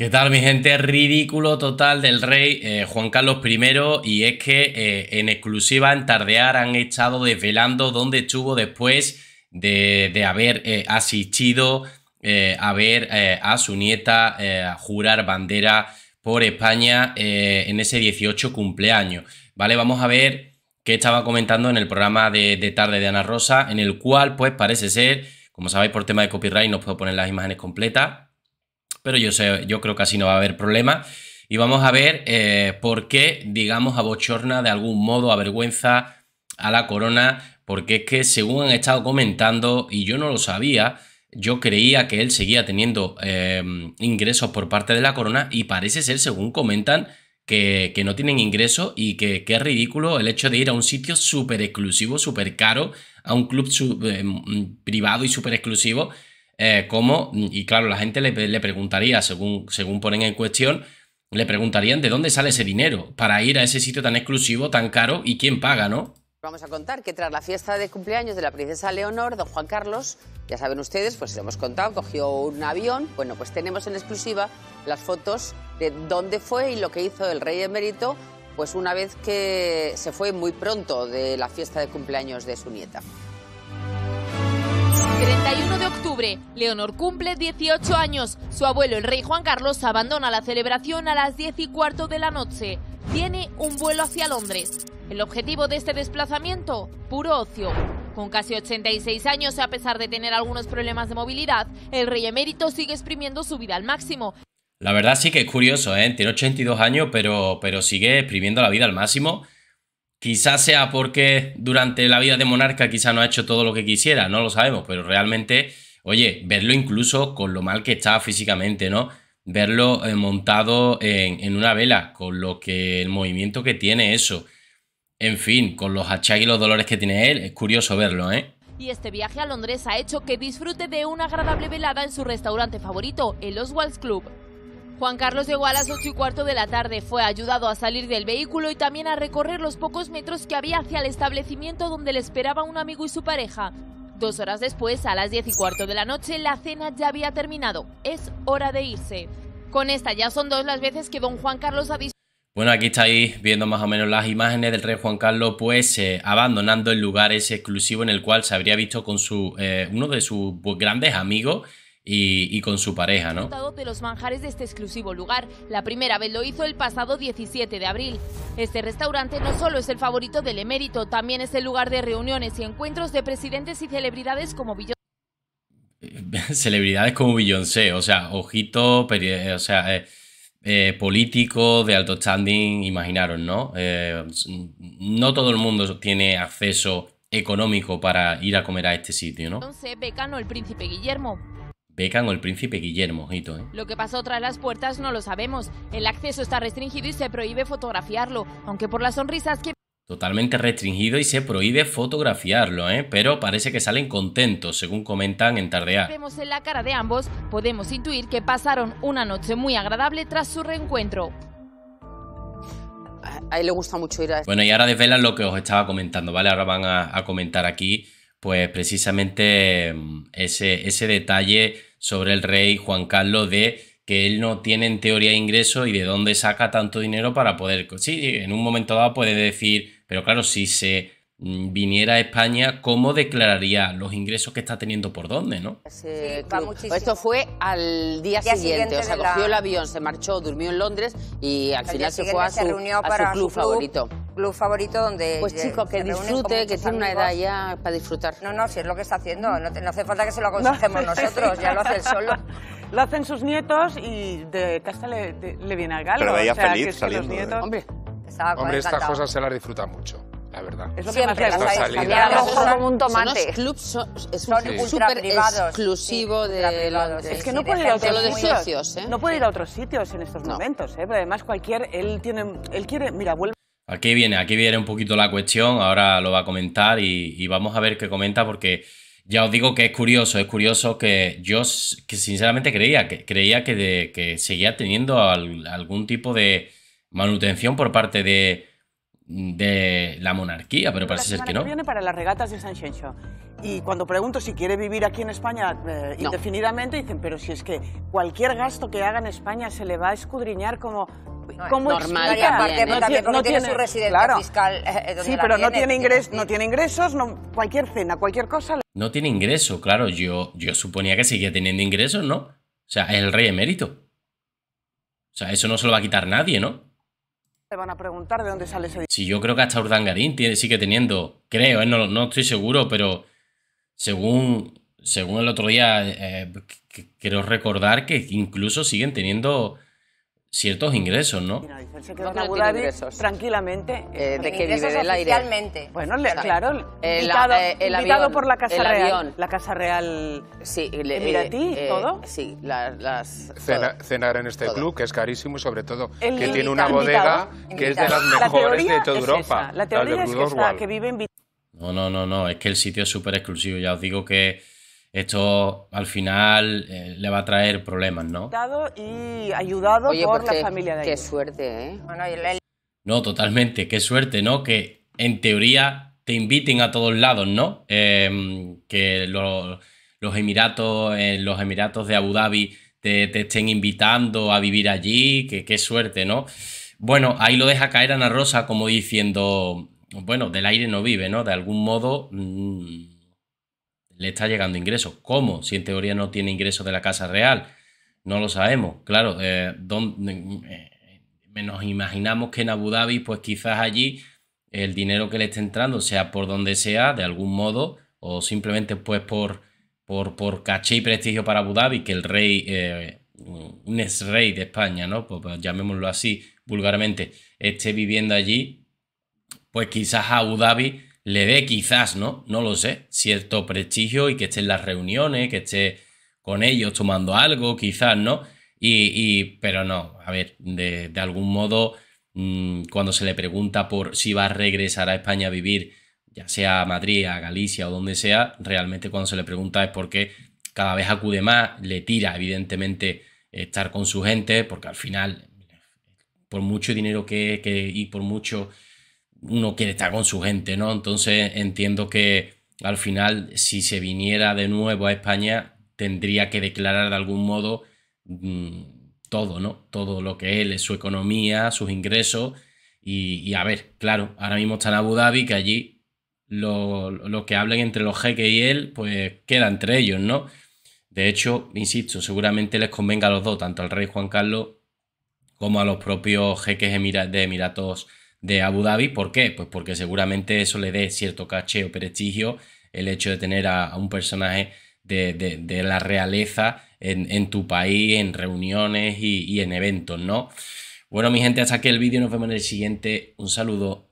¿Qué tal, mi gente? Ridículo total del rey Juan Carlos I, y es que en exclusiva en Tardear han estado desvelando dónde estuvo después de haber asistido a ver a su nieta jurar bandera por España en ese 18 cumpleaños, ¿vale? Vamos a ver qué estaba comentando en el programa de Tarde de Ana Rosa, en el cual, pues, parece ser, como sabéis, por tema de copyright no os puedo poner las imágenes completas, pero yo creo que así no va a haber problema. Y vamos a ver por qué, digamos, abochorna de algún modo, avergüenza a la corona, porque es que según han estado comentando, y yo no lo sabía, yo creía que él seguía teniendo ingresos por parte de la corona, y parece ser, según comentan, que no tienen ingresos, y que es ridículo el hecho de ir a un sitio súper exclusivo, súper caro, a un club privado y súper exclusivo, y claro, la gente le preguntaría, según ponen en cuestión, le preguntarían de dónde sale ese dinero para ir a ese sitio tan exclusivo, tan caro, y quién paga, ¿no? Vamos a contar que tras la fiesta de cumpleaños de la princesa Leonor, don Juan Carlos, ya saben ustedes, pues lo hemos contado, cogió un avión. Bueno, pues tenemos en exclusiva las fotos de dónde fue y lo que hizo el rey emérito, pues una vez que se fue muy pronto de la fiesta de cumpleaños de su nieta. 31 de octubre, Leonor cumple 18 años. Su abuelo, el rey Juan Carlos, abandona la celebración a las 10:15 de la noche. Tiene un vuelo hacia Londres. El objetivo de este desplazamiento, puro ocio. Con casi 86 años, a pesar de tener algunos problemas de movilidad, el rey emérito sigue exprimiendo su vida al máximo. La verdad sí que es curioso, ¿eh? Tiene 82 años, pero sigue exprimiendo la vida al máximo. Quizás sea porque durante la vida de monarca quizás no ha hecho todo lo que quisiera, no lo sabemos, pero realmente, oye, verlo incluso con lo mal que está físicamente, ¿no? Verlo montado en una vela, con lo que el movimiento que tiene eso, en fin, con los achaques y los dolores que tiene él, es curioso verlo, ¿eh? Y este viaje a Londres ha hecho que disfrute de una agradable velada en su restaurante favorito, el Oswald's Club. Juan Carlos llegó a las 8:15 de la tarde, fue ayudado a salir del vehículo y también a recorrer los pocos metros que había hacia el establecimiento donde le esperaba un amigo y su pareja. 2 horas después, a las 10:15 de la noche, la cena ya había terminado. Es hora de irse. Con esta ya son 2 las veces que don Juan Carlos ha visto. Bueno, aquí estáis viendo más o menos las imágenes del rey Juan Carlos, pues abandonando el lugar ese exclusivo en el cual se habría visto con uno de sus grandes amigos, y con su pareja, ¿no? ...de los manjares de este exclusivo lugar. La primera vez lo hizo el pasado 17 de abril. Este restaurante no solo es el favorito del emérito, también es el lugar de reuniones y encuentros de presidentes y celebridades como Beyoncé. Celebridades como Beyoncé, o sea, ojito, o sea, político de alto standing, imaginaros, ¿no? No todo el mundo tiene acceso económico para ir a comer a este sitio, ¿no? Entonces, becano el príncipe Guillermo. Becan o el príncipe Guillermo, ojito, ¿eh? Lo que pasó tras las puertas no lo sabemos. El acceso está restringido y se prohíbe fotografiarlo, aunque por las sonrisas que... Totalmente restringido y se prohíbe fotografiarlo, ¿eh? Pero parece que salen contentos, según comentan en Tardear. Vemos en la cara de ambos, podemos intuir que pasaron una noche muy agradable tras su reencuentro. A él le gusta mucho ir a... Bueno, y ahora desvelan lo que os estaba comentando, ¿vale? Ahora van a comentar aquí, pues precisamente ese detalle sobre el rey Juan Carlos, de que él no tiene en teoría ingresos y de dónde saca tanto dinero para poder... Sí, en un momento dado puede decir, pero claro, si se viniera a España, ¿cómo declararía los ingresos que está teniendo por dónde, no? Sí, va muchísimo. Esto fue al día siguiente, o sea, cogió el avión, se marchó, durmió en Londres y al final se fue a su club favorito, donde... Pues chicos, que disfrute, que tiene una edad ya para disfrutar. No, no, si es lo que está haciendo, no hace falta que se lo aconsejemos nosotros, ya lo hace él solo. Lo hacen sus nietos y de casa le viene al galo. Pero ella, o sea, feliz que saliendo. Que los nietos... Hombre, estas cosas se las disfruta mucho, la verdad. Es lo que más le gusta. Como un tomate. Los clubs son súper exclusivos de Londres. Es que no puede ir a otros sitios. No puede ir a otros sitios en estos momentos, ¿eh? Porque además él quiere... Mira, vuelve... Aquí viene un poquito la cuestión, ahora lo va a comentar y vamos a ver qué comenta, porque ya os digo que es curioso que yo que sinceramente creía que seguía teniendo algún tipo de manutención por parte de la monarquía, pero parece ser que no. Viene para las regatas de Sanxenxo. Y cuando pregunto si quiere vivir aquí en España no, indefinidamente, dicen, pero si es que cualquier gasto que haga en España se le va a escudriñar como... ¿Cómo normal, y aparte, no, también porque no tiene su residencia claro, fiscal. Sí, pero no tiene, no tiene ingresos, no, cualquier cena, cualquier cosa. No tiene ingreso, claro. Yo suponía que seguía teniendo ingresos, ¿no? O sea, es el rey emérito. O sea, eso no se lo va a quitar nadie, ¿no? Te van a preguntar de dónde sale ese dinero. Sí, yo creo que hasta Urdangarín sigue teniendo, creo, no estoy seguro, pero según el otro día, quiero recordar que incluso siguen teniendo ciertos ingresos, ¿no? Se quedó en Abu Dhabi tranquilamente. ¿De qué vive? Del aire. Bueno, claro, invitado por la Casa Real. La Casa Real emiratí, todo. Sí, las... Cenar en este club, que es carísimo, y sobre todo que tiene una bodega que es de las mejores de toda Europa. La teoría es que vive en... No, es que el sitio es súper exclusivo. Ya os digo que esto al final le va a traer problemas, ¿no? Y ayudado por la familia de ahí. Qué suerte, ¿eh? Bueno, no, totalmente, qué suerte, ¿no? Que en teoría te inviten a todos lados, ¿no? Que los Emiratos de Abu Dhabi te estén invitando a vivir allí, que qué suerte, ¿no? Bueno, ahí lo deja caer Ana Rosa como diciendo, bueno, del aire no vive, ¿no? De algún modo... le está llegando ingresos. ¿Cómo? Si en teoría no tiene ingresos de la Casa Real. No lo sabemos. Claro, nos imaginamos que en Abu Dhabi, pues quizás allí el dinero que le esté entrando, sea por donde sea, de algún modo, o simplemente pues por caché y prestigio para Abu Dhabi, que el rey, un ex rey de España, ¿no? Pues llamémoslo así, vulgarmente, esté viviendo allí, pues quizás a Abu Dhabi le dé quizás, ¿no? No lo sé, cierto prestigio y que esté en las reuniones, que esté con ellos tomando algo, quizás, ¿no? Pero no, a ver, de algún modo, cuando se le pregunta por si va a regresar a España a vivir, ya sea a Madrid, a Galicia o donde sea, realmente cuando se le pregunta es porque cada vez acude más, le tira, evidentemente, estar con su gente, porque al final, por mucho dinero y por mucho... uno quiere estar con su gente, ¿no? Entonces entiendo que al final, si se viniera de nuevo a España, tendría que declarar de algún modo todo, ¿no? Todo lo que él es, su economía, sus ingresos y a ver, claro, ahora mismo está en Abu Dhabi, que allí lo que hablen entre los jeques y él, pues queda entre ellos, ¿no? De hecho, insisto, seguramente les convenga a los dos, tanto al rey Juan Carlos como a los propios jeques de Emiratos de Abu Dhabi. ¿Por qué? Pues porque seguramente eso le dé cierto caché o prestigio el hecho de tener a un personaje de la realeza en tu país, en reuniones y en eventos, ¿no? Bueno, mi gente, hasta aquí el vídeo. Nos vemos en el siguiente. Un saludo.